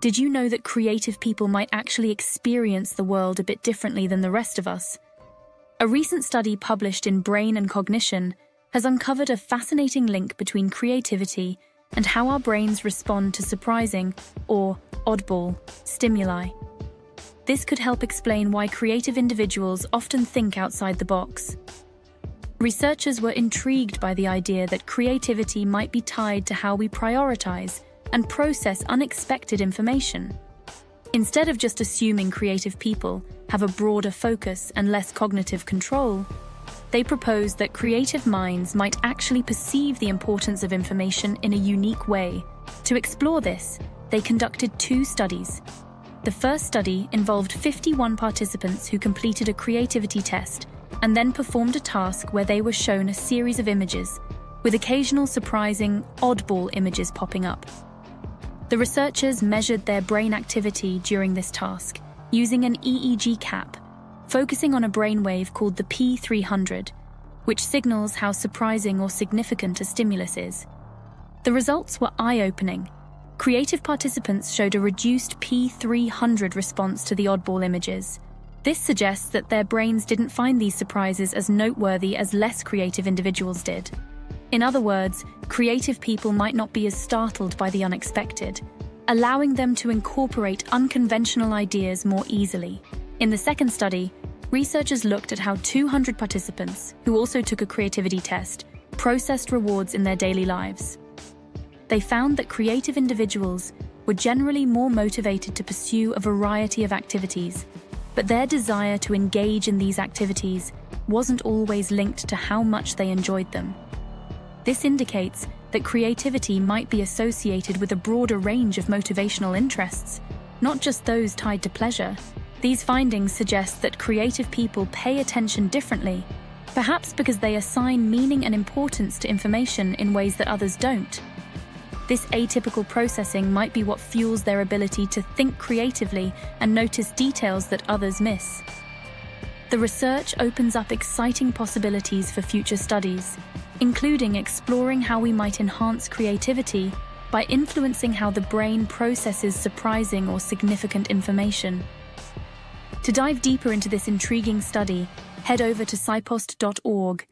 Did you know that creative people might actually experience the world a bit differently than the rest of us? A recent study published in Brain and Cognition has uncovered a fascinating link between creativity and how our brains respond to surprising, or oddball, stimuli. This could help explain why creative individuals often think outside the box. Researchers were intrigued by the idea that creativity might be tied to how we prioritize and process unexpected information. Instead of just assuming creative people have a broader focus and less cognitive control, they proposed that creative minds might actually perceive the importance of information in a unique way. To explore this, they conducted two studies. The first study involved 51 participants who completed a creativity test and then performed a task where they were shown a series of images, with occasional surprising, oddball images popping up. The researchers measured their brain activity during this task using an EEG cap, focusing on a brainwave called the P300, which signals how surprising or significant a stimulus is. The results were eye-opening. Creative participants showed a reduced P300 response to the oddball images. This suggests that their brains didn't find these surprises as noteworthy as less creative individuals did. In other words, creative people might not be as startled by the unexpected, allowing them to incorporate unconventional ideas more easily. In the second study, researchers looked at how 200 participants, who also took a creativity test, processed rewards in their daily lives. They found that creative individuals were generally more motivated to pursue a variety of activities, but their desire to engage in these activities wasn't always linked to how much they enjoyed them. This indicates that creativity might be associated with a broader range of motivational interests, not just those tied to pleasure. These findings suggest that creative people pay attention differently, perhaps because they assign meaning and importance to information in ways that others don't. This atypical processing might be what fuels their ability to think creatively and notice details that others miss. The research opens up exciting possibilities for future studies, including exploring how we might enhance creativity by influencing how the brain processes surprising or significant information. To dive deeper into this intriguing study, head over to PsyPost.org.